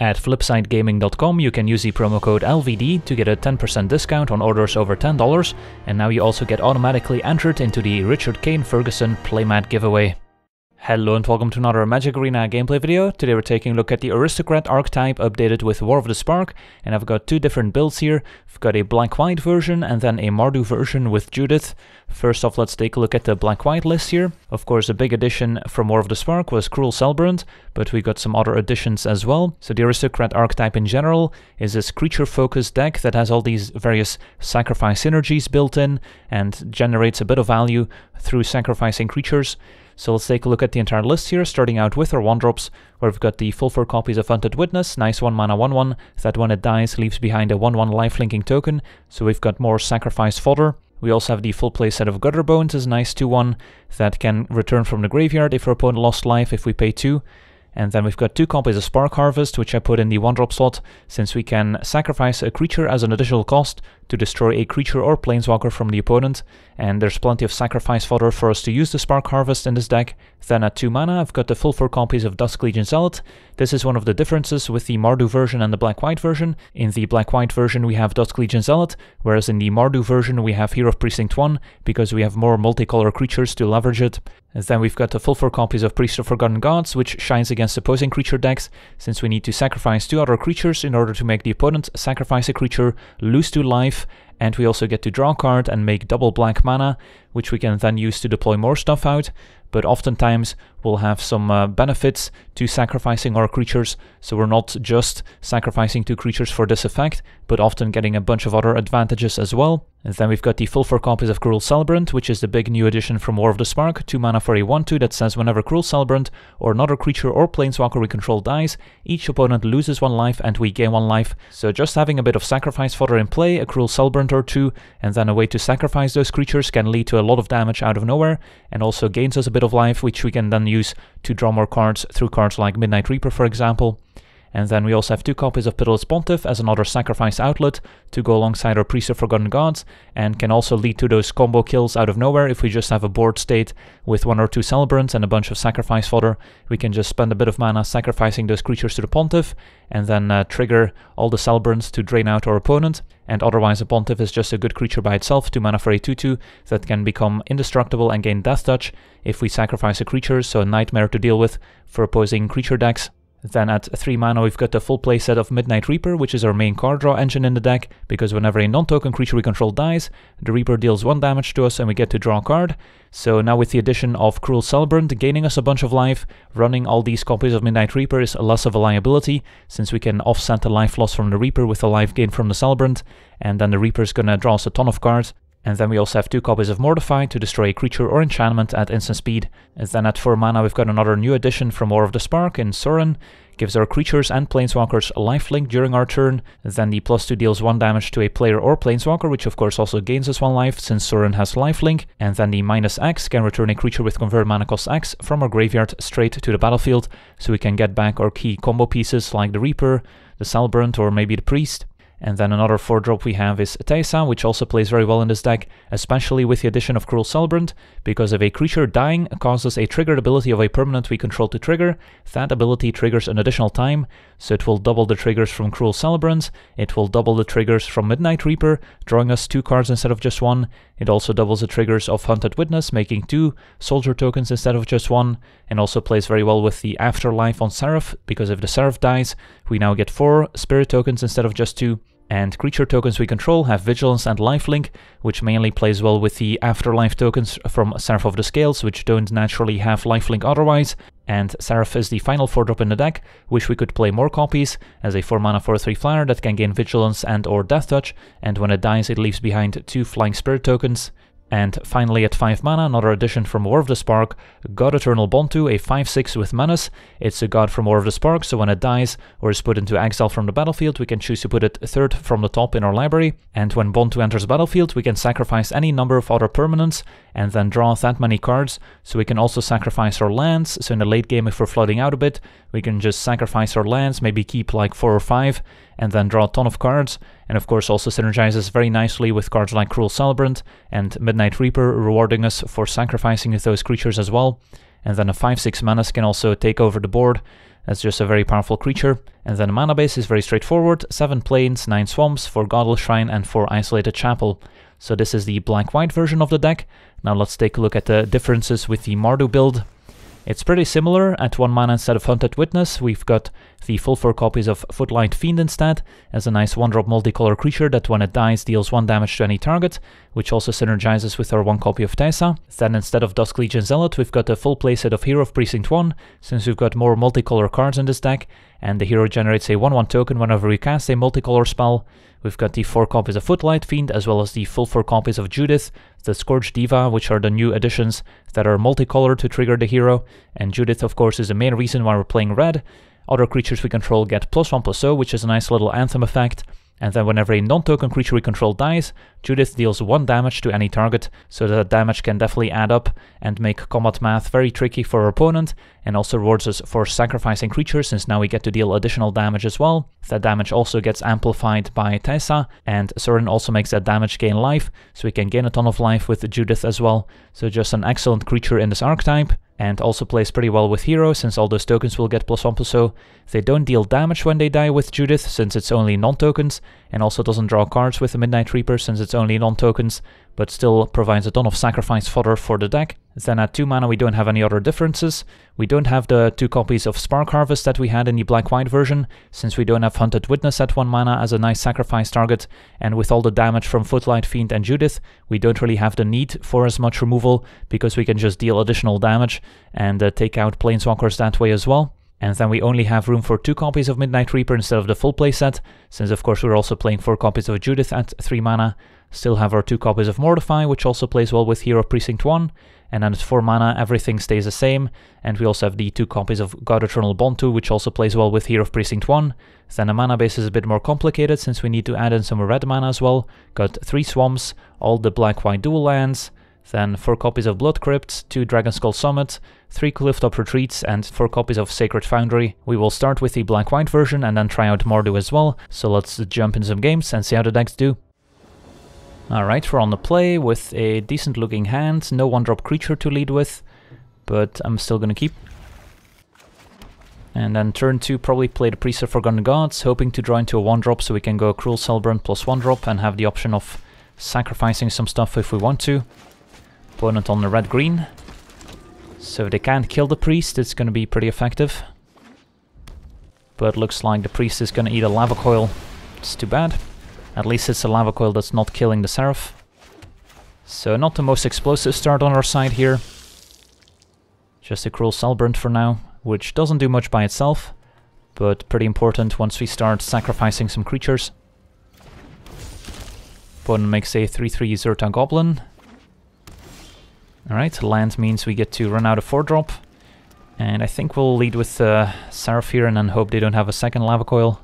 At flipsidegaming.com you can use the promo code LVD to get a 10% discount on orders over $10, and now you also get automatically entered into the Richard Kane Ferguson playmat giveaway. Hello and welcome to another Magic Arena gameplay video. Today we're taking a look at the Aristocrat archetype updated with War of the Spark, and I've got two different builds here. I've got a Black-White version and then a Mardu version with Judith. First off, let's take a look at the Black-White list here. Of course, a big addition from War of the Spark was Cruel Celebrant, but we got some other additions as well. So the Aristocrat archetype in general is this creature-focused deck that has all these various sacrifice synergies built in and generates a bit of value through sacrificing creatures. So let's take a look at the entire list here, starting out with our 1-drops, where we've got the full 4 copies of Hunted Witness, nice 1-mana 1-1, that when it dies leaves behind a 1-1 lifelinking token, so we've got more sacrifice fodder. We also have the full playset of Gutter Bones, is nice 2-1, that can return from the graveyard if our opponent lost life if we pay 2. And then we've got 2 copies of Spark Harvest, which I put in the 1-drop slot, since we can sacrifice a creature as an additional cost to destroy a creature or planeswalker from the opponent, and there's plenty of sacrifice fodder for us to use the Spark Harvest in this deck. Then at 2 mana I've got the full 4 copies of Dusk Legion Zealot. This is one of the differences with the Mardu version and the Black-White version. In the Black-White version we have Dusk Legion Zealot, whereas in the Mardu version we have Hero of Precinct 1, because we have more multicolor creatures to leverage it. And then we've got the full 4 copies of Priest of Forgotten Gods, which shines against opposing creature decks, since we need to sacrifice 2 other creatures in order to make the opponent sacrifice a creature, lose 2 life, and we also get to draw a card and make double black mana, which we can then use to deploy more stuff out, but oftentimes we'll have some benefits to sacrificing our creatures, so we're not just sacrificing 2 creatures for this effect, but often getting a bunch of other advantages as well. And then we've got the full 4 copies of Cruel Celebrant, which is the big new addition from War of the Spark, 2 mana for a 1-2 that says whenever Cruel Celebrant or another creature or planeswalker we control dies, each opponent loses 1 life and we gain 1 life. So just having a bit of sacrifice fodder in play, a Cruel Celebrant or 2, and then a way to sacrifice those creatures can lead to a lot of damage out of nowhere, and also gains us a bit of life, which we can then use to draw more cards through cards like Midnight Reaper, for example. And then we also have 2 copies of Pitiless Pontiff as another sacrifice outlet to go alongside our Priest of Forgotten Gods, and can also lead to those combo kills out of nowhere. If we just have a board state with 1 or 2 Celebrants and a bunch of sacrifice fodder, we can just spend a bit of mana sacrificing those creatures to the Pontiff, and then trigger all the Celebrants to drain out our opponent. And otherwise, a Pontiff is just a good creature by itself, 2 mana for a 2-2 that can become indestructible and gain Death Touch if we sacrifice a creature, so a nightmare to deal with for opposing creature decks. Then at 3 mana we've got the full playset of Midnight Reaper, which is our main card draw engine in the deck, because whenever a non-token creature we control dies, the Reaper deals 1 damage to us and we get to draw a card. So now with the addition of Cruel Celebrant gaining us a bunch of life, running all these copies of Midnight Reaper is less of a liability, since we can offset the life loss from the Reaper with the life gain from the Celebrant, and then the Reaper's gonna draw us a ton of cards. And then we also have 2 copies of Mortify to destroy a creature or enchantment at instant speed. And then at 4 mana we've got another new addition from War of the Spark in Sorin. Gives our creatures and planeswalkers a lifelink during our turn. Then the +2 deals 1 damage to a player or planeswalker, which of course also gains us 1 life since Sorin has lifelink. And then the -X can return a creature with convert mana cost X from our graveyard straight to the battlefield, so we can get back our key combo pieces like the Reaper, the Celebrant, or maybe the Priest. And then another 4-drop we have is Teysa, which also plays very well in this deck, especially with the addition of Cruel Celebrant, because if a creature dying causes a triggered ability of a permanent we control to trigger, that ability triggers an additional time, so it will double the triggers from Cruel Celebrant, it will double the triggers from Midnight Reaper, drawing us 2 cards instead of just 1, it also doubles the triggers of Hunted Witness, making 2 soldier tokens instead of just 1, and also plays very well with the Afterlife on Seraph, because if the Seraph dies, we now get 4 spirit tokens instead of just 2. And creature tokens we control have Vigilance and Lifelink, which mainly plays well with the Afterlife tokens from Seraph of the Scales, which don't naturally have Lifelink otherwise. And Seraph is the final 4-drop in the deck. Wish we could play more copies, as a 4-mana 4-3 flyer that can gain Vigilance and or Death Touch, and when it dies it leaves behind 2 Flying Spirit tokens. And finally at 5 mana, another addition from War of the Spark, God Eternal Bontu, a 5-6 with Menace. It's a god from War of the Spark, so when it dies or is put into exile from the battlefield, we can choose to put it 3rd from the top in our library. And when Bontu enters battlefield, we can sacrifice any number of other permanents and then draw that many cards. So we can also sacrifice our lands, so in the late game if we're flooding out a bit, we can just sacrifice our lands, maybe keep like 4 or 5, and then draw a ton of cards. And of course also synergizes very nicely with cards like Cruel Celebrant and Midnight Reaper, rewarding us for sacrificing those creatures as well. And then a 5-6 Menace can also take over the board, It's just a very powerful creature. And then the mana base is very straightforward, 7 plains, 9 swamps, 4 Godel Shrine and 4 Isolated Chapel. So this is the black-white version of the deck. Now let's take a look at the differences with the Mardu build. It's pretty similar. At 1 mana instead of Hunted Witness, we've got the full 4 copies of Footlight Fiend instead, as a nice 1-drop multicolor creature that when it dies deals 1 damage to any target, which also synergizes with our 1 copy of Teysa. Then instead of Dusk Legion Zealot, we've got a full playset of Hero of Precinct 1, since we've got more multicolor cards in this deck, and the hero generates a 1/1 token whenever we cast a multicolor spell. We've got the 4 copies of Footlight Fiend, as well as the full 4 copies of Judith, the Scourge Diva, which are the new additions that are multicolor to trigger the hero, and Judith of course is the main reason why we're playing red. Other creatures we control get +1/+0, which is a nice little anthem effect, and then whenever a non-token creature we control dies, Judith deals 1 damage to any target, so that damage can definitely add up and make combat math very tricky for our opponent, and also rewards us for sacrificing creatures, since now we get to deal additional damage as well. That damage also gets amplified by Teysa, and Sorin also makes that damage gain life, so we can gain a ton of life with Judith as well. So just an excellent creature in this archetype. And also plays pretty well with Hero, since all those tokens will get +1/+0. They don't deal damage when they die with Judith, since it's only non-tokens, and also doesn't draw cards with the Midnight Reaper, since it's only non-tokens, but still provides a ton of sacrifice fodder for the deck. Then at 2 mana we don't have any other differences. We don't have the 2 copies of Spark Harvest that we had in the black-white version, since we don't have Hunted Witness at 1 mana as a nice sacrifice target, and with all the damage from Footlight Fiend and Judith, we don't really have the need for as much removal, because we can just deal additional damage and take out Planeswalkers that way as well. And then we only have room for 2 copies of Midnight Reaper instead of the full playset, since of course we're also playing 4 copies of Judith at 3 mana. Still have our 2 copies of Mortify, which also plays well with Hero Precinct 1, and then at 4 mana everything stays the same, and we also have the 2 copies of God Eternal Bontu, which also plays well with Hero of Precinct 1. Then the mana base is a bit more complicated, since we need to add in some red mana as well. Got 3 swamps, all the black-white dual lands, then 4 copies of Blood Crypt, 2 Dragon Skull Summit, 3 Clifftop Retreats and 4 copies of Sacred Foundry. We will start with the black-white version and then try out Mardu as well, so let's jump in some games and see how the decks do. Alright, we're on the play with a decent looking hand, no 1-drop creature to lead with, but I'm still gonna keep. And then turn 2 probably play the Priest of Forgotten Gods, hoping to draw into a 1-drop so we can go Cruel Celebrant plus 1-drop and have the option of sacrificing some stuff if we want to. Opponent on the red-green, so if they can't kill the Priest it's gonna be pretty effective. But looks like the Priest is gonna eat a Lava Coil, it's too bad. At least it's a Lava Coil that's not killing the Seraph. So not the most explosive start on our side here. Just a Cruel Celebrant for now, which doesn't do much by itself, but pretty important once we start sacrificing some creatures. Opponent makes a 3/3 Zhur-Taa Goblin. Alright, land means we get to run out a 4-drop. And I think we'll lead with Seraph here and then hope they don't have a second Lava Coil.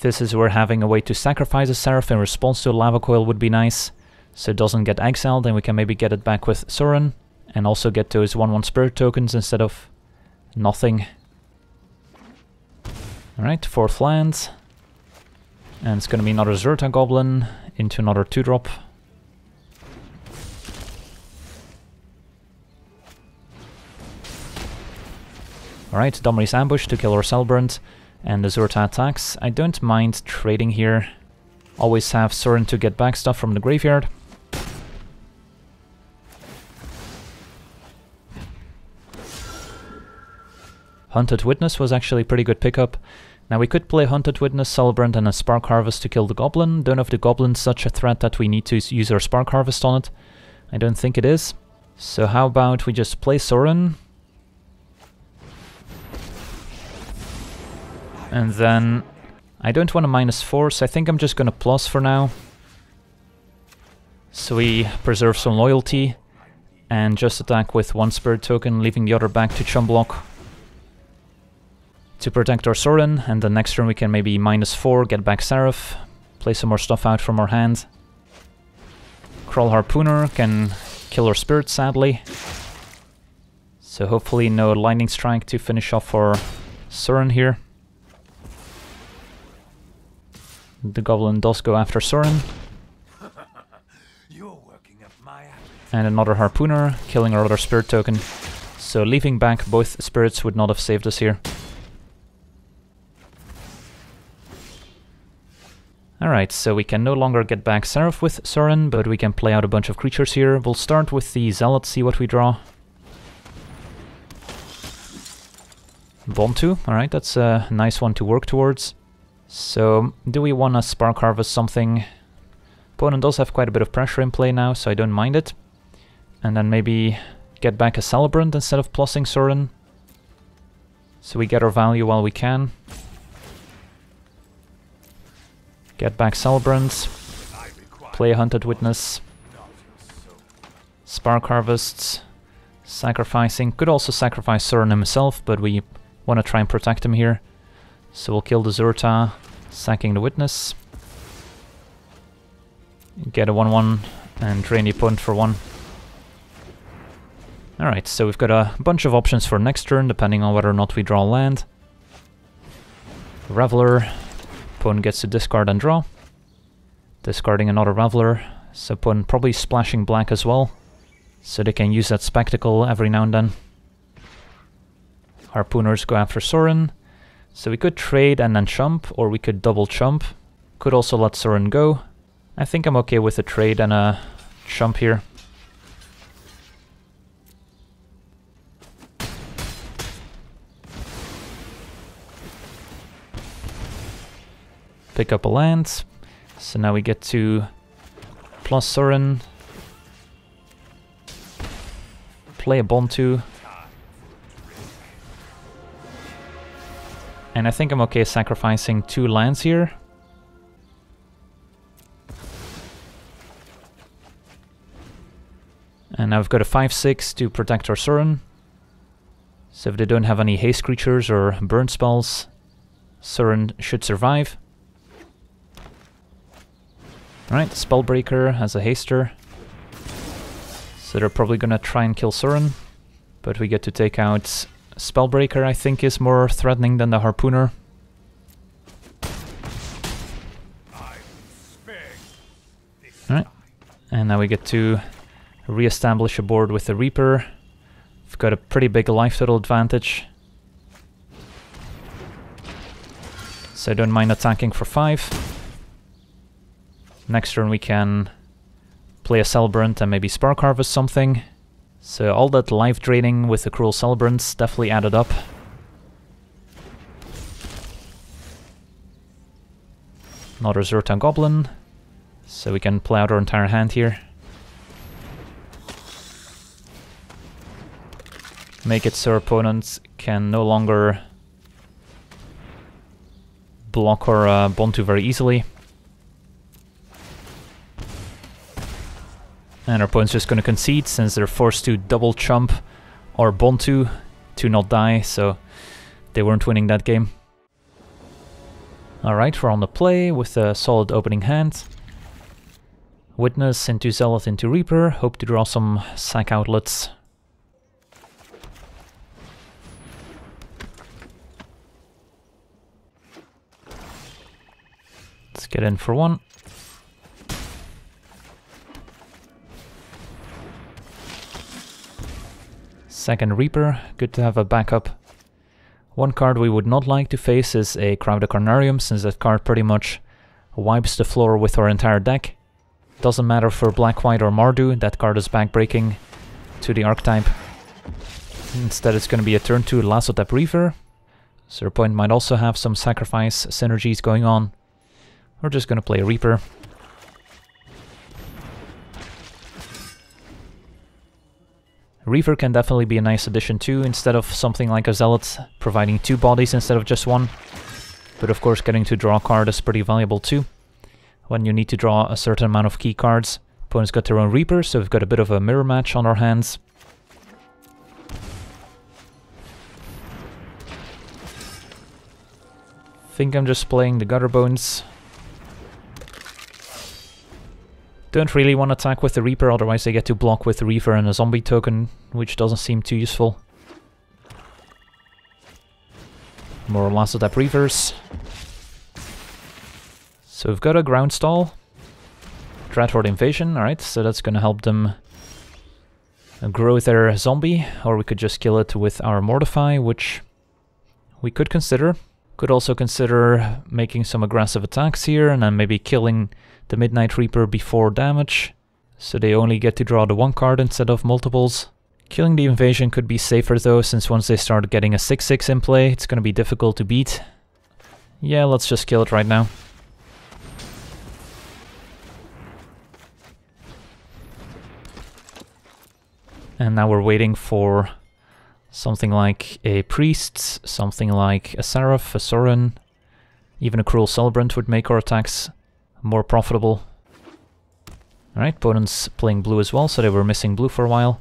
This is where having a way to sacrifice a Seraph in response to a Lava Coil would be nice, so it doesn't get exiled, and we can maybe get it back with Sorin, and also get those 1/1 Spirit tokens instead of nothing. Alright, 4th land, and it's gonna be another Zhur-Taa Goblin into another 2-drop. Alright, Domri's Ambush to kill our Celebrant. And the Zhur-Taa attacks. I don't mind trading here. Always have Sorin to get back stuff from the graveyard. Hunted Witness was actually a pretty good pickup. Now we could play Hunted Witness, Celebrant and a Spark Harvest to kill the Goblin. Don't know if the Goblin's such a threat that we need to use our Spark Harvest on it. I don't think it is. So how about we just play Sorin? And then I don't want a -4, so I think I'm just gonna plus for now. So we preserve some loyalty and just attack with 1 spirit token, leaving the other back to chum block to protect our Sorin, and the next turn we can maybe -4, get back Seraph, play some more stuff out from our hand. Krull Harpooner can kill our Spirit sadly. So hopefully no Lightning Strike to finish off our Sorin here. The Goblin does go after Sorin. You're working up my appetite. And another Harpooner, killing our other Spirit token. So leaving back both Spirits would not have saved us here. Alright, so we can no longer get back Seraph with Sorin, but we can play out a bunch of creatures here. We'll start with the Zealot, see what we draw. Bontu, alright, that's a nice one to work towards. So, do we want to Spark Harvest something? Opponent does have quite a bit of pressure in play now, so I don't mind it. And then maybe get back a Celebrant instead of plussing Sorin. So we get our value while we can. Get back Celebrant, play Hunted Witness, Spark Harvests, sacrificing. Could also sacrifice Sorin himself, but we want to try and protect him here. So we'll kill the Zhur-Taa, sacking the Witness. Get a 1-1 and drain the opponent for 1. Alright, so we've got a bunch of options for next turn, depending on whether or not we draw land. Reveler. Opponent gets to discard and draw. Discarding another Reveler, so opponent probably splashing black as well, so they can use that Spectacle every now and then. Harpooners go after Sorin, so we could trade and then chump, or we could double chump. Could also let Sorin go. I think I'm okay with a trade and a chump here. Pick up a land, so now we get to plus Sorin, play a Bontu, and I think I'm okay sacrificing 2 lands here. And now we've got a 5-6 to protect our Sorin, so if they don't have any haste creatures or burn spells, Sorin should survive. Alright, Spellbreaker has a haster, so they're probably gonna try and kill Sorin, but we get to take out Spellbreaker, I think is more threatening than the Harpooner. Alright, and now we get to re-establish a board with the Reaper. We've got a pretty big life total advantage, so I don't mind attacking for 5. Next turn we can play a Celebrant and maybe Spark Harvest something. So all that life draining with the Cruel Celebrants definitely added up. Another Zhur-Taa Goblin, so we can play out our entire hand here. Make it so our opponents can no longer block our Bontu very easily. And our opponent's just going to concede, since they're forced to double chump or Bontu to not die, so they weren't winning that game. Alright, we're on the play with a solid opening hand. Witness into Zealot into Reaper, hope to draw some sack outlets. Let's get in for 1. Second Reaper, good to have a backup. One card we would not like to face is a Crowded Carnarium, since that card pretty much wipes the floor with our entire deck. Doesn't matter for Black-White or Mardu, that card is backbreaking to the archetype. Instead it's going to be a turn 2 Lasso Tap Reaver, so your opponent might also have some sacrifice synergies going on. We're just going to play a Reaper. Reaper can definitely be a nice addition too, instead of something like a Zealot, providing 2 bodies instead of just 1. But of course getting to draw a card is pretty valuable too, when you need to draw a certain amount of key cards. Opponent's got their own Reaper, so we've got a bit of a mirror match on our hands. Think I'm just playing the Gutter Bones. Don't really want to attack with the Reaper, otherwise they get to block with the Reaper and a zombie token, which doesn't seem too useful. More Lasso Tap Reavers. So we've got a Ground Stall. Dreadhorde Invasion, alright, so that's gonna help them grow their zombie, or we could just kill it with our Mortify, which we could consider. Could also consider making some aggressive attacks here, and then maybe killing the Midnight Reaper before damage, so they only get to draw the one card instead of multiples. Killing the Invasion could be safer though, since once they start getting a 6/6 in play, it's gonna be difficult to beat. Yeah, let's just kill it right now. And now we're waiting for something like a Priest, something like a Seraph, a Sorin, even a Cruel Celebrant would make our attacks more profitable. Alright, opponent's playing blue as well, so they were missing blue for a while,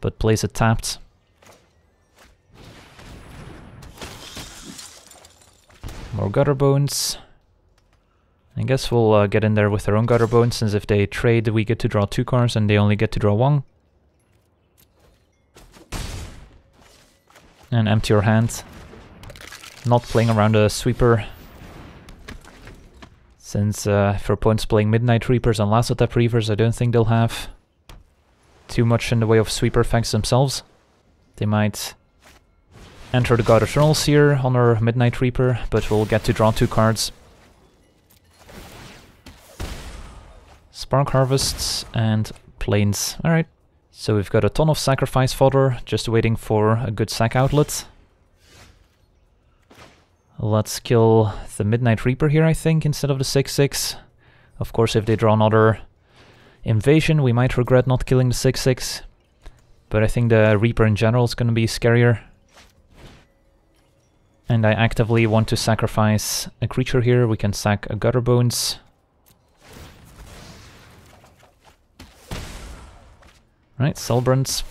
but plays it tapped. More Gutter Bones. I guess we'll get in there with our own Gutter Bones, since if they trade we get to draw two cards and they only get to draw one. And empty your hand. Not playing around a sweeper, since for opponents playing Midnight Reapers and Lasso Tap Reavers, I don't think they'll have too much in the way of sweeper effects themselves. They might enter the God Eternals here on our Midnight Reaper, but we'll get to draw two cards. Spark Harvests and Plains. Alright. So we've got a ton of sacrifice fodder, just waiting for a good sack outlet. Let's kill the Midnight Reaper here, I think, instead of the 6/6. Of course, if they draw another Invasion, we might regret not killing the 6/6. But I think the Reaper in general is going to be scarier. And I actively want to sacrifice a creature here. We can sack a Gutter Bones. Right, Celebrants.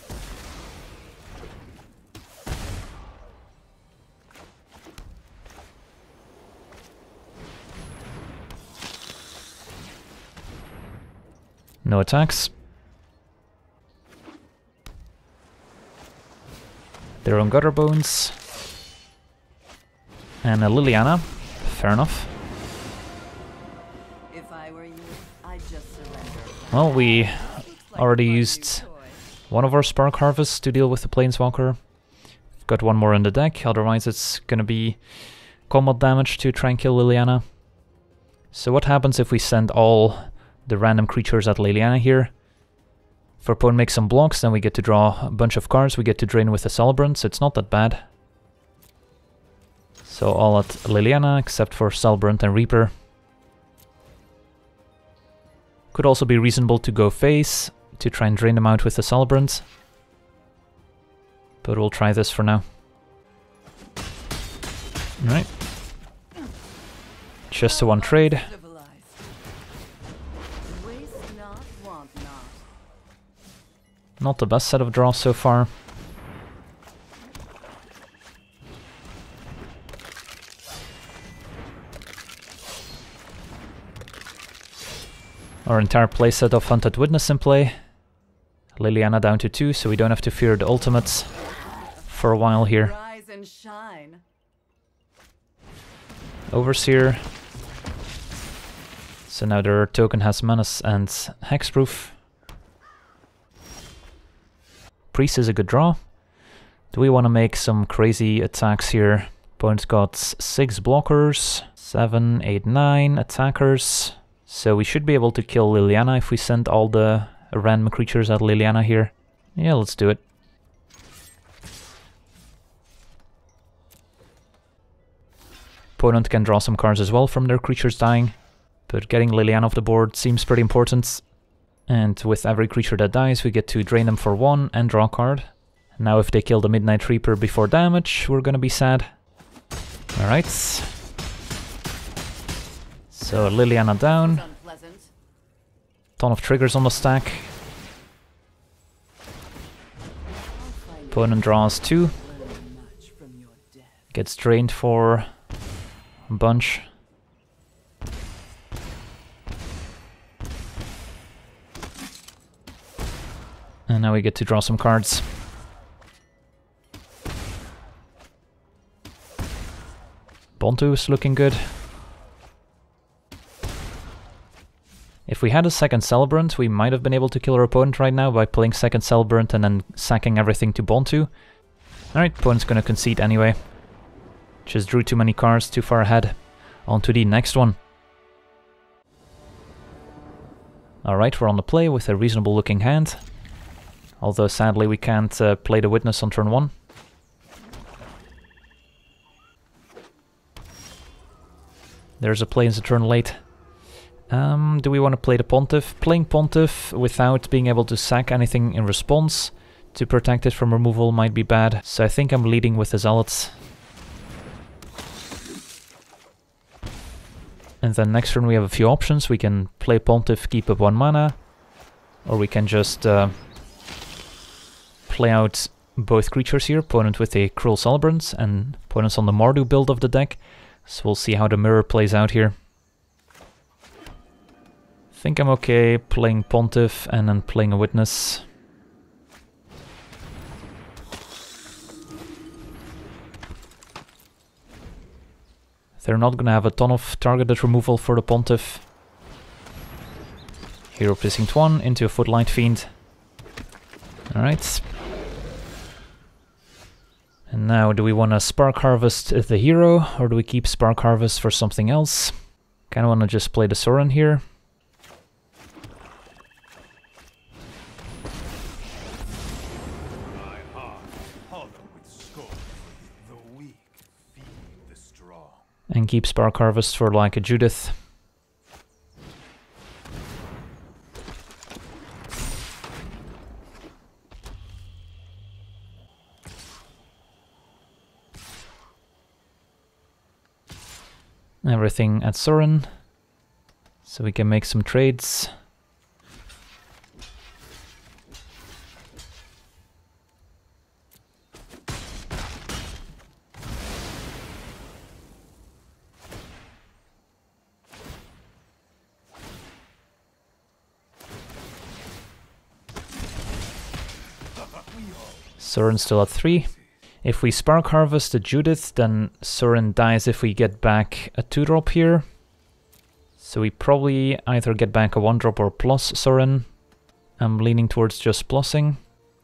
No attacks. Their own Gutter Bones. And a Liliana. Fair enough. If I were you, I'd just surrender. Well, we already used one of our Spark Harvests to deal with the Planeswalker. We've got one more in the deck, otherwise it's gonna be combat damage to try and kill Liliana. So what happens if we send all the random creatures at Liliana here? If our opponent makes some blocks, then we get to draw a bunch of cards, we get to drain with a Celebrant, so it's not that bad. So all at Liliana, except for Celebrant and Reaper. Could also be reasonable to go face, to try and drain them out with the Celebrant. But we'll try this for now. Alright. Just a one trade. Not the best set of draws so far. Our entire playset of Hunted Witness in play. Liliana down to 2, so we don't have to fear the ultimates for a while here. Overseer. So now their token has menace and hexproof. Priest is a good draw. Do we want to make some crazy attacks here? Opponent's got 6 blockers, 7, 8, 9 attackers. So we should be able to kill Liliana if we send all the random creatures at Liliana here. Yeah, let's do it. Opponent can draw some cards as well from their creatures dying, but getting Liliana off the board seems pretty important. And with every creature that dies, we get to drain them for 1 and draw a card. Now if they kill the Midnight Reaper before damage, we're gonna be sad. Alright. So Liliana down. Ton of triggers on the stack. Opponent draws 2. Gets drained for a bunch. And now we get to draw some cards. Bontu is looking good. If we had a second Celebrant, we might have been able to kill our opponent right now by playing second Celebrant and then sacking everything to Bontu. Alright, opponent's gonna concede anyway. Just drew too many cards, too far ahead. On to the next one. Alright, we're on the play with a reasonable looking hand. Although sadly we can't play the Witness on turn 1. There's a play in the turn late. Do we want to play the Pontiff? Playing Pontiff without being able to sack anything in response to protect it from removal might be bad, so I think I'm leading with the Zealots. And then next turn we have a few options. We can play Pontiff, keep up 1 mana, or we can just play out both creatures here, opponent with a Cruel Celebrant and opponents on the Mardu build of the deck, so we'll see how the mirror plays out here. I think I'm okay playing Pontiff and then playing a Witness. They're not gonna have a ton of targeted removal for the Pontiff. Hero of Precinct 1 into a Footlight Fiend. Alright. And now, do we wanna Spark Harvest the Hero, or do we keep Spark Harvest for something else? Kinda wanna just play the Sorin here. And keep Spark Harvest for like a Judith. Everything at Sorin, so we can make some trades. Sorin still at 3. If we Spark Harvest the Judith, then Sorin dies if we get back a 2-drop here. So we probably either get back a 1-drop or plus Sorin. I'm leaning towards just plussing.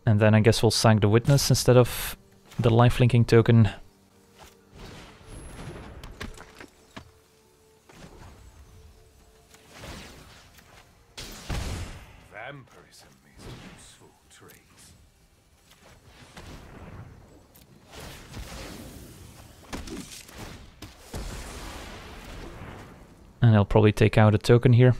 And then I guess we'll sack the Witness instead of the lifelinking token. And I'll probably take out a token here.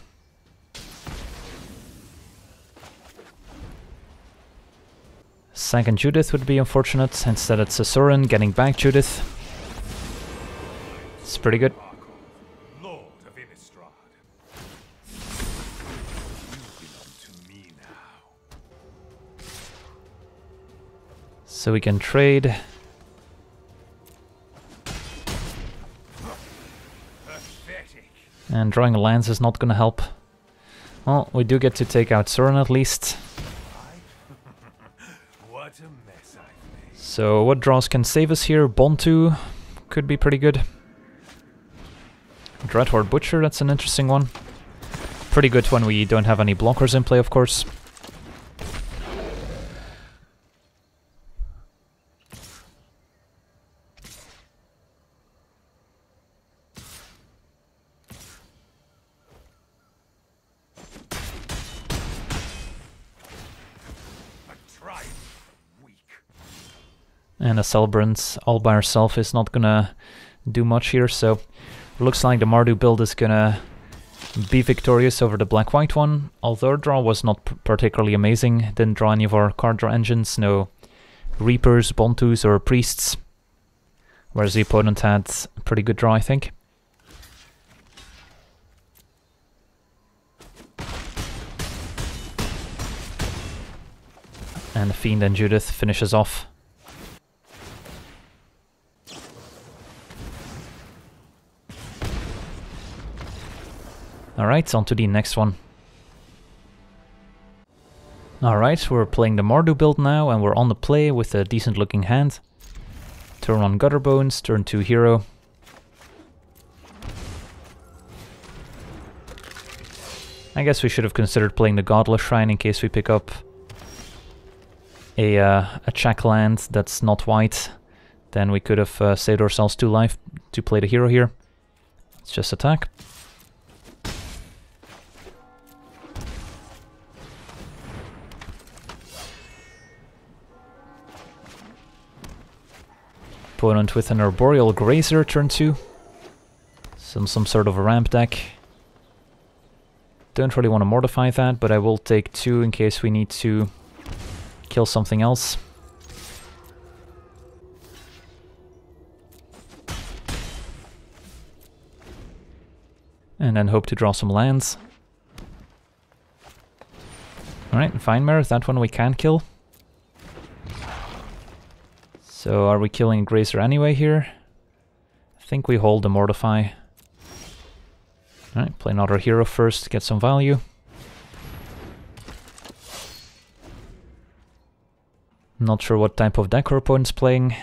Second Judith would be unfortunate. Instead it's a Sorin getting back Judith. It's pretty good. So we can trade. And drawing a lance is not gonna help. Well, we do get to take out Sorin at least. What a mess I've made. So what draws can save us here? Bontu could be pretty good. Dreadhorde Butcher, that's an interesting one. Pretty good when we don't have any blockers in play, of course. And a Celebrant all by herself is not gonna do much here, so looks like the Mardu build is gonna be victorious over the Black-White one. Although our draw was not particularly amazing, didn't draw any of our card draw engines, no Reapers, Bontus or Priests. Whereas the opponent had a pretty good draw, I think. And the Fiend and Judith finishes off. Alright, on to the next one. Alright, we're playing the Mardu build now, and we're on the play with a decent looking hand. Turn 1 Gutter Bones, turn 2 Hero. I guess we should have considered playing the Godless Shrine in case we pick up a check land that's not white. Then we could have saved ourselves 2 life to play the hero here. Let's just attack. Opponent with an Arboreal Grazer, turn 2. Some sort of a ramp deck. Don't really want to mortify that, but I will take 2 in case we need to kill something else. And then hope to draw some lands. Alright, Vine Mare, that one we can kill. So are we killing Grazer anyway here? I think we hold the Mortify. Alright, play another hero first, get some value. Not sure what type of deck our opponent's playing.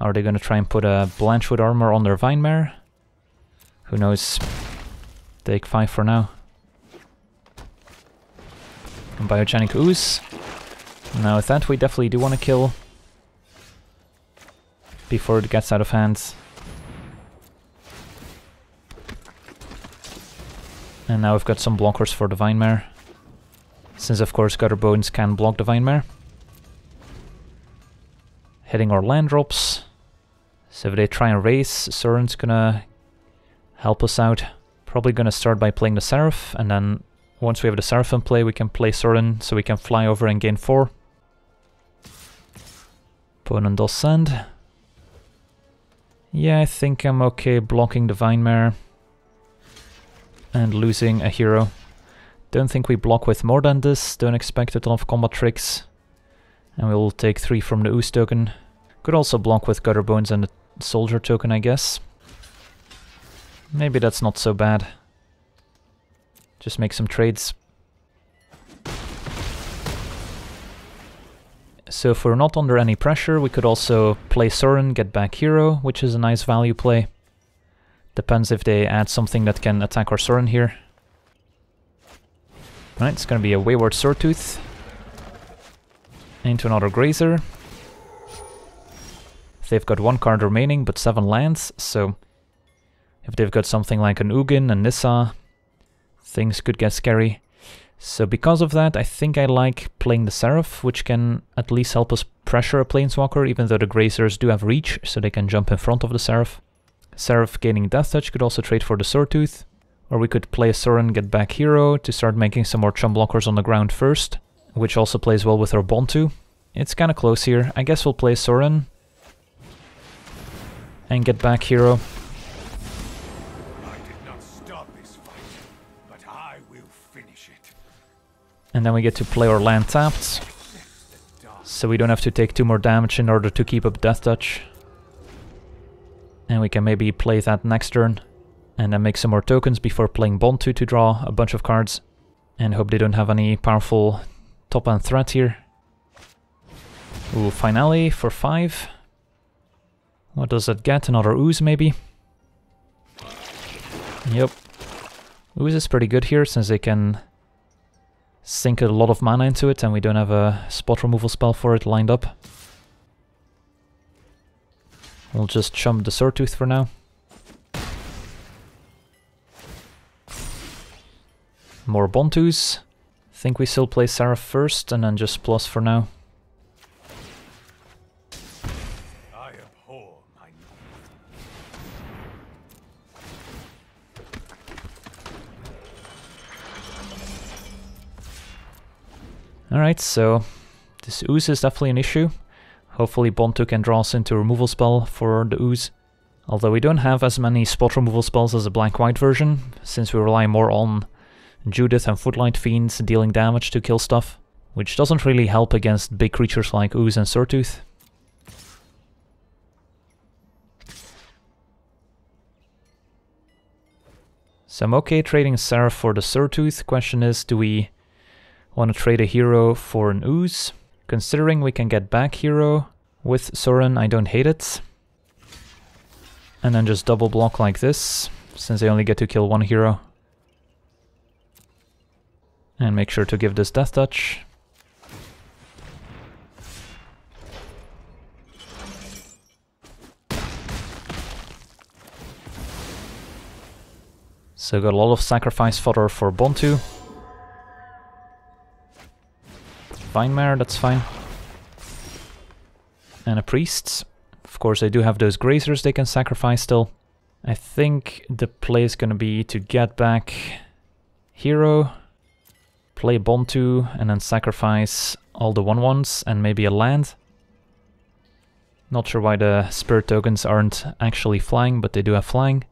Are they gonna try and put a Blanchwood Armor on their Vine Mare? Who knows? Take 5 for now. And Biogenic Ooze. Now that we definitely do want to kill before it gets out of hand. And now we've got some blockers for the Vine Mare, since of course Gutter Bones can block the Vine Mare. Hitting our land drops, so if they try and race, Sorin's gonna help us out. Probably gonna start by playing the Seraph, and then once we have the Seraph in play we can play Sorin, so we can fly over and gain 4. Opponent does send. Yeah, I think I'm okay blocking the Vine Mare and losing a hero. Don't think we block with more than this, don't expect a ton of combat tricks. And we'll take 3 from the Ooze token. Could also block with Gutter Bones and the Soldier token, I guess. Maybe that's not so bad. Just make some trades. So if we're not under any pressure, we could also play Sorin, get back hero, which is a nice value play. Depends if they add something that can attack our Sorin here. Right, it's gonna be a Wayward Sawtooth. Into another Grazer. They've got 1 card remaining, but 7 lands, so if they've got something like an Ugin and Nissa, things could get scary. So because of that, I think I like playing the Seraph, which can at least help us pressure a Planeswalker, even though the Grazers do have reach, so they can jump in front of the Seraph. Seraph gaining Death Touch could also trade for the Sawtooth, or we could play a Sorin, get back hero to start making some more chump blockers on the ground first, which also plays well with our Bontu. It's kinda close here. I guess we'll play Sorin and get back hero. I did not start this fight, but I will finish it. And then we get to play our land tapped, so we don't have to take 2 more damage in order to keep up Death Touch. And we can maybe play that next turn, and then make some more tokens before playing Bontu to draw a bunch of cards, and hope they don't have any powerful top-end threat here. Ooh, Finale for 5. What does that get? Another Ooze, maybe? Yep. Ooze is pretty good here, since they can sink a lot of mana into it, and we don't have a spot removal spell for it lined up. We'll just chump the Sawtooth for now. More Bontus. I think we still play Seraph first and then just plus for now. I abhor my name. Alright, so this Ooze is definitely an issue. Hopefully Bontu can draw us into a removal spell for the Ooze. Although we don't have as many spot removal spells as the Black-White version, since we rely more on Judith and Footlight Fiends dealing damage to kill stuff, which doesn't really help against big creatures like Ooze and Sawtooth. So I'm okay trading Seraph for the Sawtooth. Question is, do we want to trade a hero for an Ooze? Considering we can get back hero with Sorin, I don't hate it. And then just double block like this, since I only get to kill 1 hero. And make sure to give this Death Touch. So got a lot of sacrifice fodder for Bontu. Vine Mare, that's fine. And a Priest. Of course, they do have those Grazers they can sacrifice still. I think the play is going to be to get back Hero, play Bontu, and then sacrifice all the 1/1s and maybe a land. Not sure why the Spirit tokens aren't actually flying, but they do have flying.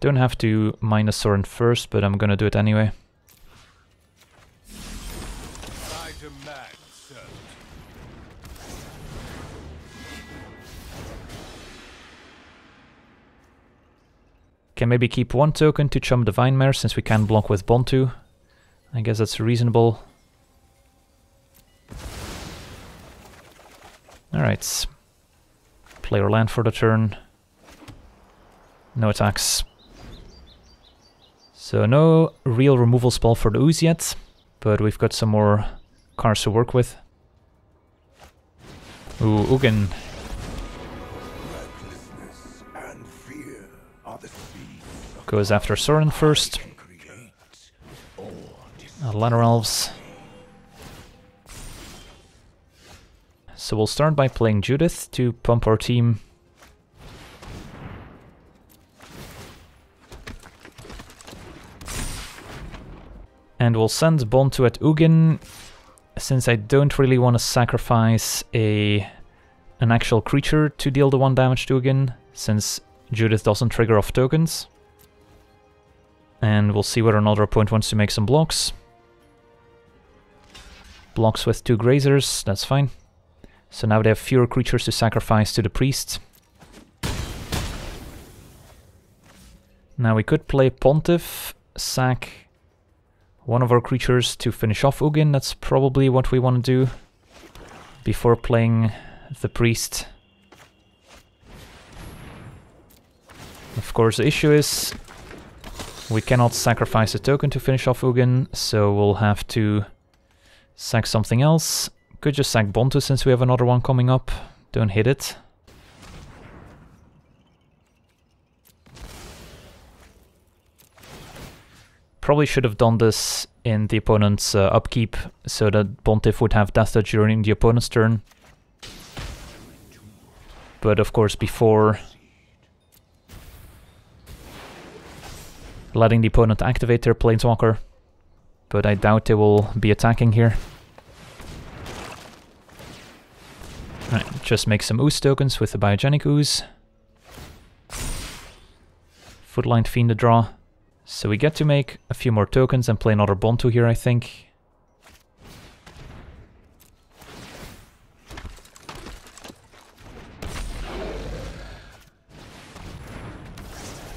Don't have to mine the Sorin first, but I'm going to do it anyway. Can maybe keep one token to chump the Vine Mare since we can block with Bontu. I guess that's reasonable. Alright. Play our land for the turn. No attacks. So no real removal spell for the Ooze yet, but we've got some more cards to work with. Ooh, Ugin. Goes after Sorin first. Lanner Elves. So we'll start by playing Judith to pump our team. And we'll send Bontu at Ugin, since I don't really want to sacrifice an actual creature to deal the 1 damage to Ugin, since Judith doesn't trigger off tokens. And we'll see whether another opponent wants to make some blocks. Blocks with 2 Grazers, that's fine. So now they have fewer creatures to sacrifice to the Priest. Now we could play Pontiff, sack one of our creatures to finish off Ugin, that's probably what we want to do before playing the Priest. Of course the issue is we cannot sacrifice a token to finish off Ugin, so we'll have to sack something else. Could just sack Bontu since we have another one coming up. Don't hit it. Probably should have done this in the opponent's upkeep, so that Pontiff would have Death Touch during the opponent's turn. But of course before letting the opponent activate their Planeswalker, but I doubt they will be attacking here. Alright, just make some Ooze tokens with the Biogenic Ooze. Footlight Fiend to draw. So we get to make a few more tokens and play another Bontu here, I think.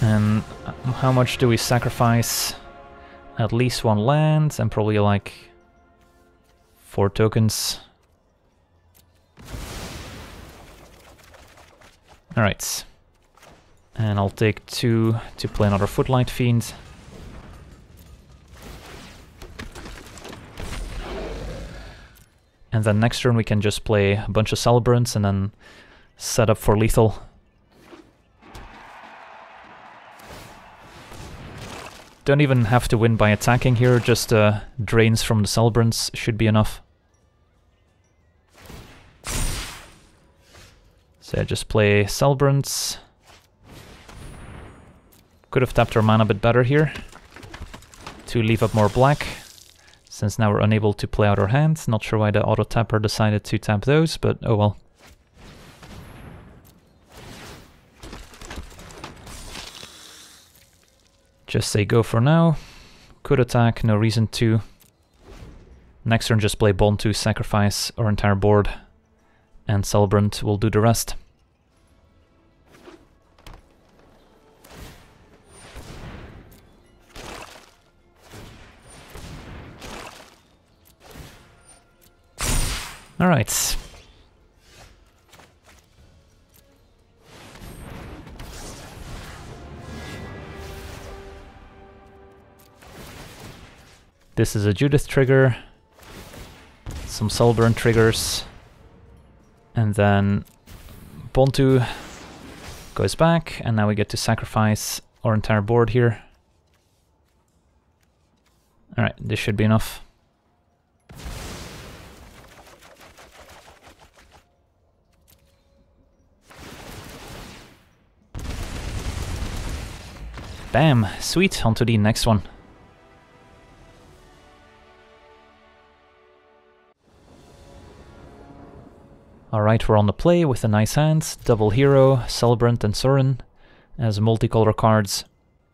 And how much do we sacrifice? At least 1 land and probably like 4 tokens. Alright. And I'll take 2 to play another Footlight Fiend. And then next turn we can just play a bunch of Celebrants and then set up for lethal. Don't even have to win by attacking here, just drains from the Celebrants should be enough. So I just play Celebrants. Could have tapped our mana a bit better here to leave up more black, since now we're unable to play out our hand. Not sure why the auto-tapper decided to tap those, but oh well. Just say go for now. Could attack, no reason to. Next turn just play Bontu, sacrifice our entire board, and Celebrant will do the rest. Alright. This is a Judith trigger, some Celebrant triggers, and then Bontu goes back, and now we get to sacrifice our entire board here. Alright, this should be enough. Bam! Sweet, on to the next one. Alright, we're on the play with a nice hand, double hero, Celebrant and Sorin, as multicolor cards,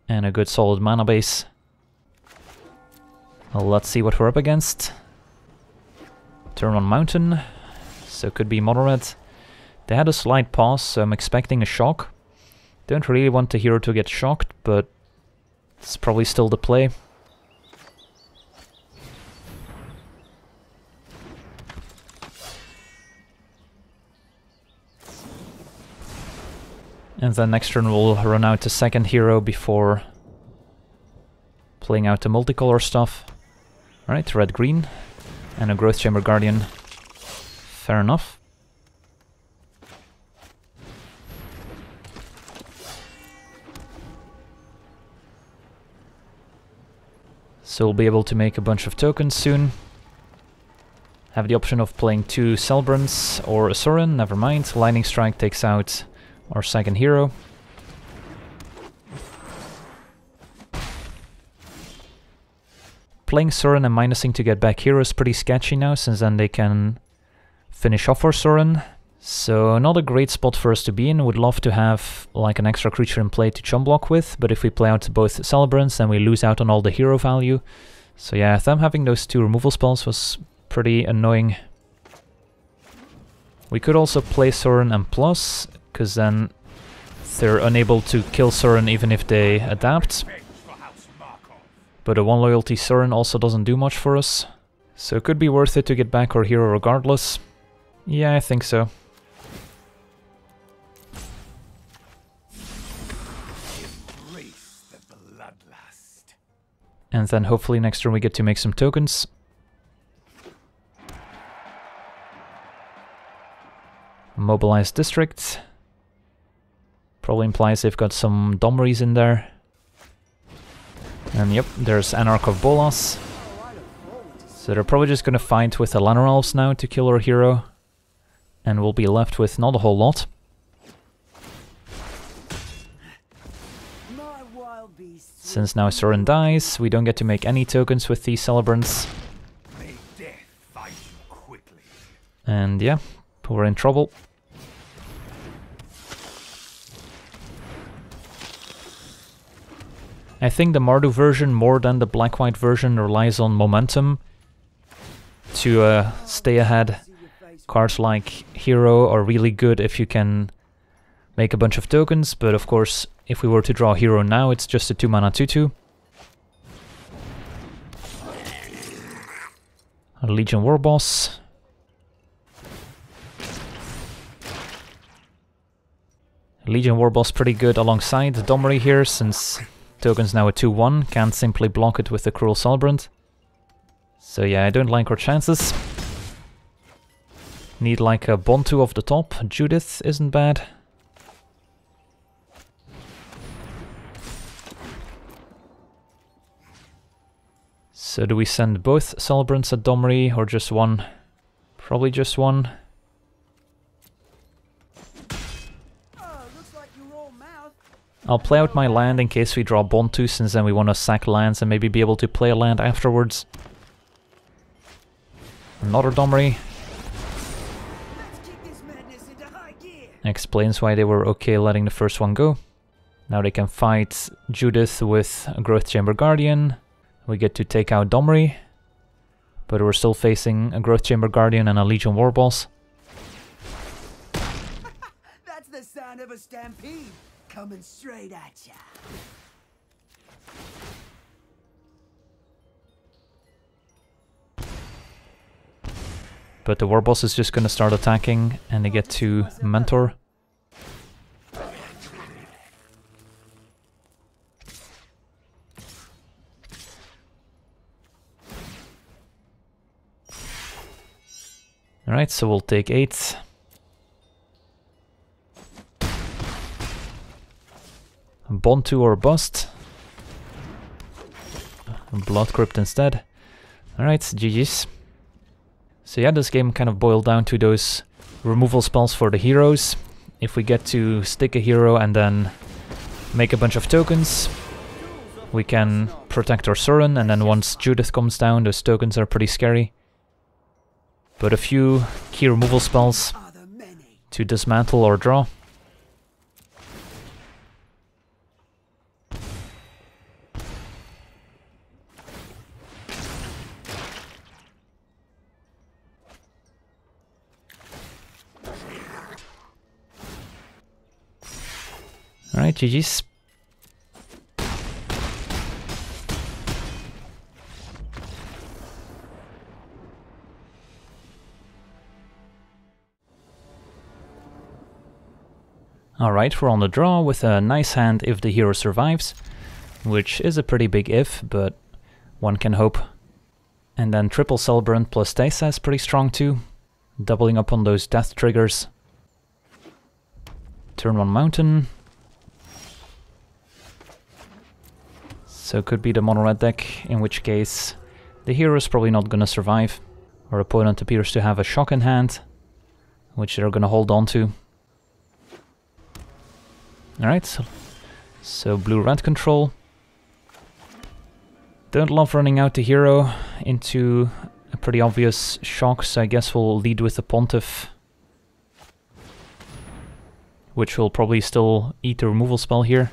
and a good solid mana base. Well, let's see what we're up against. Turn on Mountain, so could be mono red. They had a slight pause, so I'm expecting a shock. Don't really want the hero to get shocked, but it's probably still the play. And then next turn we'll run out the second hero before playing out the multicolor stuff. Alright, red-green and a Growth Chamber Guardian. Fair enough. So we'll be able to make a bunch of tokens soon. Have the option of playing two Celebrants or a Sorin, never mind. Lightning Strike takes out our second hero. Playing Sorin and minusing to get back hero is pretty sketchy now, since then they can finish off our Sorin. So not a great spot for us to be in. Would love to have like an extra creature in play to chump block with, but if we play out both Celebrants then we lose out on all the hero value. So yeah, them having those two removal spells was pretty annoying. We could also play Sorin and plus, because then they're unable to kill Sorin even if they adapt. But a 1 loyalty Sorin also doesn't do much for us, so it could be worth it to get back our hero regardless. Yeah, I think so. Embrace the bloodlust. And then hopefully next turn we get to make some tokens. Mobilize District. Probably implies they've got some Domries in there. And yep, there's Anarch of Bolas. So they're probably just gonna fight with the Lanor Elves now to kill our hero. And we'll be left with not a whole lot. Since now Sorin dies, we don't get to make any tokens with these Celebrants. And yeah, we're in trouble. I think the Mardu version, more than the Black-White version, relies on momentum to stay ahead. Cards like Hero are really good if you can make a bunch of tokens, but of course, if we were to draw Hero now, it's just a 2-mana 2-2. A Legion Warboss. Legion Warboss pretty good alongside the Domri here, since token's now a 2-1, can't simply block it with a Cruel Celebrant. So yeah, I don't like our chances. Need like a Bontu off the top, Judith isn't bad. So do we send both Celebrants at Domri or just one? Probably just one. I'll play out my land in case we draw Bontu, since then we want to sack lands and maybe be able to play a land afterwards. Another Domri. Explains why they were okay letting the first one go. Now they can fight Judith with a Growth Chamber Guardian. We get to take out Domri. But we're still facing a Growth Chamber Guardian and a Legion Warboss. That's the sound of a stampede. Coming straight at ya. But the Warboss is just gonna start attacking, and they get to Mentor. Alright, so we'll take 8. Bontu or bust. Blood Crypt instead. Alright, GG's. So yeah, this game kind of boiled down to those removal spells for the heroes. If we get to stick a hero and then make a bunch of tokens, we can protect our Sorin, and then once Judith comes down, those tokens are pretty scary. But a few key removal spells to dismantle or draw. Alright, GG's. Alright, we're on the draw with a nice hand if the hero survives, which is a pretty big if, but one can hope. And then Triple Celebrant plus Teysa is pretty strong too, doubling up on those death triggers. Turn 1 Mountain. So it could be the mono-red deck, in which case the hero is probably not gonna survive. Our opponent appears to have a shock in hand, which they're gonna hold on to. Alright, so blue-red control. Don't love running out the hero into a pretty obvious shock, so I guess we'll lead with the Pontiff, which will probably still eat the removal spell here.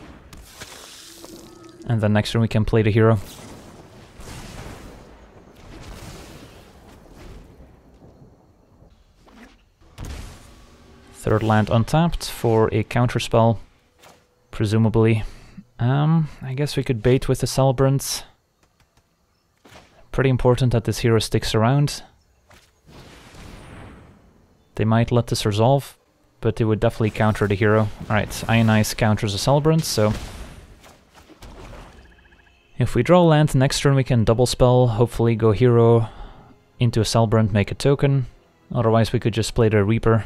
And then next turn we can play the hero. Third land untapped for a counterspell, presumably. I guess we could bait with the Celebrant. Pretty important that this hero sticks around. They might let this resolve, but they would definitely counter the hero. Alright, Ionize counters the Celebrant, so... If we draw land, next turn we can double spell, hopefully go hero into a Celebrant, make a token. Otherwise we could just play the Reaper.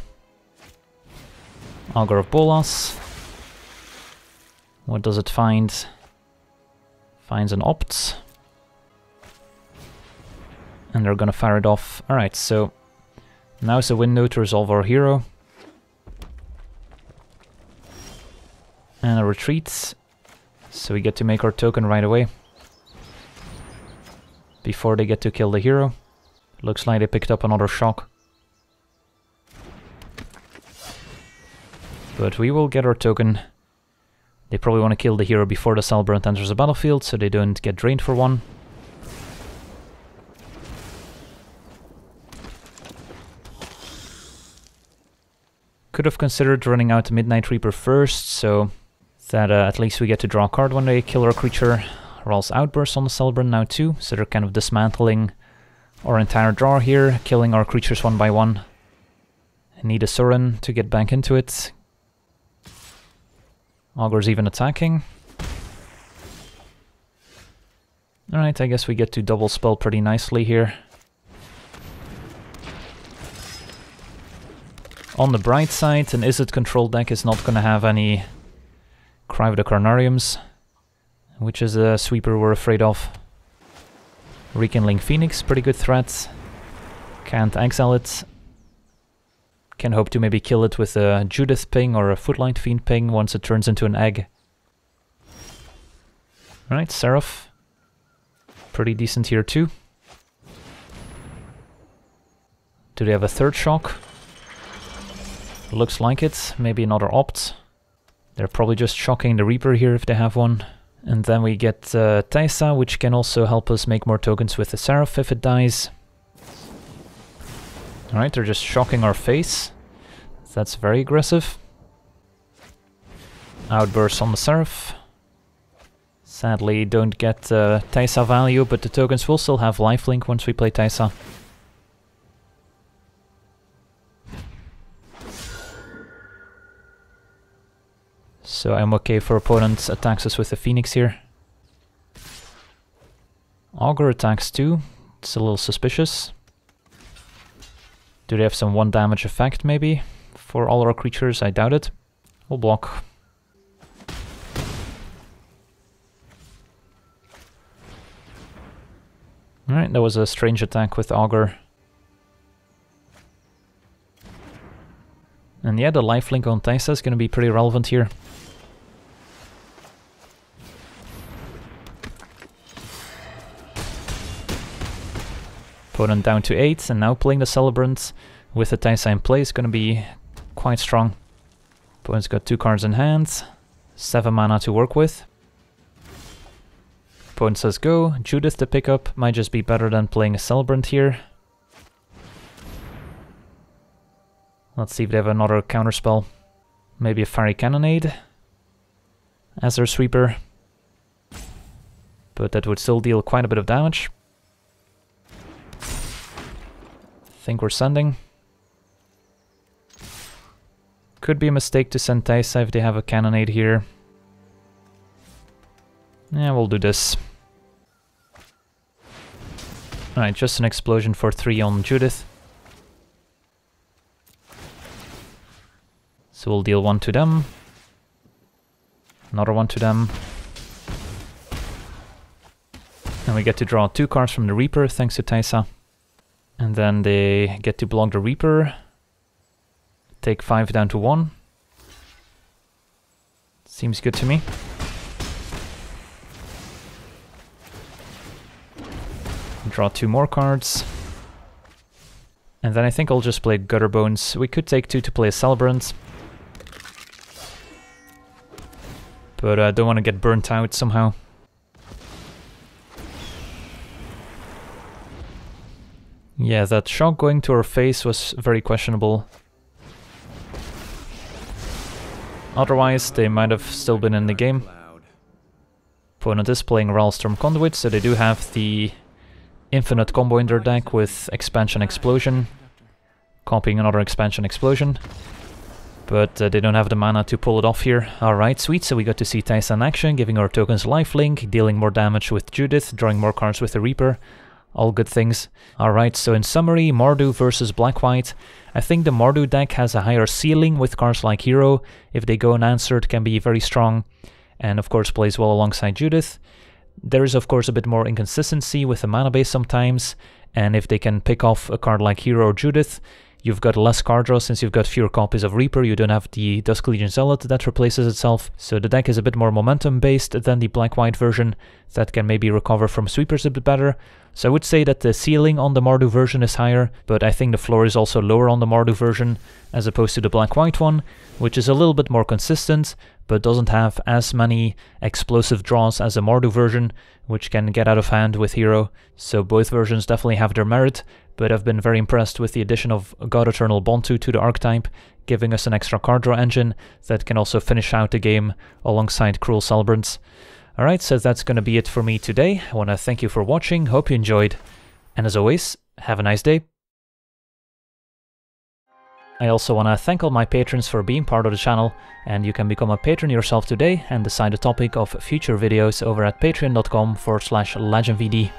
Augur of Bolas. What does it find? Finds an Opt. And they're gonna fire it off. Alright, so now's the window to resolve our hero. And a retreat. So we get to make our token right away, before they get to kill the hero. Looks like they picked up another shock. But we will get our token. They probably want to kill the hero before the Celebrant enters the battlefield, so they don't get drained for one. Could have considered running out Midnight Reaper first, so... that at least we get to draw a card when they kill our creature. Rolls Outburst on the Celebrant now too, so they're kind of dismantling our entire draw here, killing our creatures one by one. Need a Sorin to get back into it. Augur's even attacking. Alright, I guess we get to double spell pretty nicely here. On the bright side, an Izzet control deck is not gonna have any Cry of the Carnariums, which is a sweeper we're afraid of. Rekindling Phoenix, pretty good threat. Can't exile it. Can hope to maybe kill it with a Judith ping or a Footlight Fiend ping once it turns into an egg. Alright, Seraph. Pretty decent here too. Do they have a third shock? Looks like it. Maybe another Opt. They're probably just shocking the Reaper here if they have one. And then we get Teysa, which can also help us make more tokens with the Seraph if it dies. Alright, they're just shocking our face. That's very aggressive. Outburst on the Seraph. Sadly don't get Teysa value, but the tokens will still have lifelink once we play Teysa. So I'm okay for opponents attacks us with the Phoenix here. Augur attacks too, it's a little suspicious. Do they have some 1 damage effect, maybe? For all our creatures, I doubt it. We'll block. Alright, that was a strange attack with Augur. And yeah, the lifelink on Teysa is gonna be pretty relevant here. Opponent down to 8, and now playing the Celebrant with the Teysa in play is gonna be quite strong. Opponent's got 2 cards in hand, 7 mana to work with. Opponent says go, Judith to pick up might just be better than playing a Celebrant here. Let's see if they have another counterspell. Maybe a Fiery Cannonade as their sweeper. But that would still deal quite a bit of damage. I think we're sending. Could be a mistake to send Teysa if they have a Cannonade here. Yeah, we'll do this. Alright, just an explosion for 3 on Judith. So we'll deal 1 to them. Another 1 to them. And we get to draw 2 cards from the Reaper, thanks to Teysa. And then they get to block the Reaper. Take 5 down to 1. Seems good to me. Draw 2 more cards. And then I think I'll just play Gutter Bones. We could take 2 to play a Celebrant. But I don't want to get burnt out somehow. Yeah, that shock going to her face was very questionable. Otherwise, they might have still been in the game. Opponent is playing Ralstorm Conduit, so they do have the infinite combo in their deck with Expansion Explosion, copying another Expansion Explosion, but they don't have the mana to pull it off here. Alright, sweet, so we got to see Teysa in action, giving our tokens lifelink, dealing more damage with Judith, drawing more cards with the Reaper, all good things. Alright, so in summary, Mardu versus Black-White. I think the Mardu deck has a higher ceiling with cards like Hero, if they go unanswered can be very strong, and of course plays well alongside Judith. There is of course a bit more inconsistency with the mana base sometimes, and if they can pick off a card like Hero or Judith, you've got less card draw since you've got fewer copies of Reaper, you don't have the Dusk Legion Zealot that replaces itself, so the deck is a bit more momentum based than the Black-White version that can maybe recover from sweepers a bit better. So I would say that the ceiling on the Mardu version is higher, but I think the floor is also lower on the Mardu version as opposed to the Black-White one, which is a little bit more consistent, but doesn't have as many explosive draws as the Mardu version, which can get out of hand with Hero. So both versions definitely have their merit, but I've been very impressed with the addition of God Eternal Bontu to the archetype, giving us an extra card draw engine that can also finish out the game alongside Cruel Celebrants. Alright, so that's gonna be it for me today. I wanna thank you for watching, hope you enjoyed, and as always, have a nice day. I also wanna thank all my patrons for being part of the channel, and you can become a patron yourself today and decide the topic of future videos over at patreon.com/legendvd.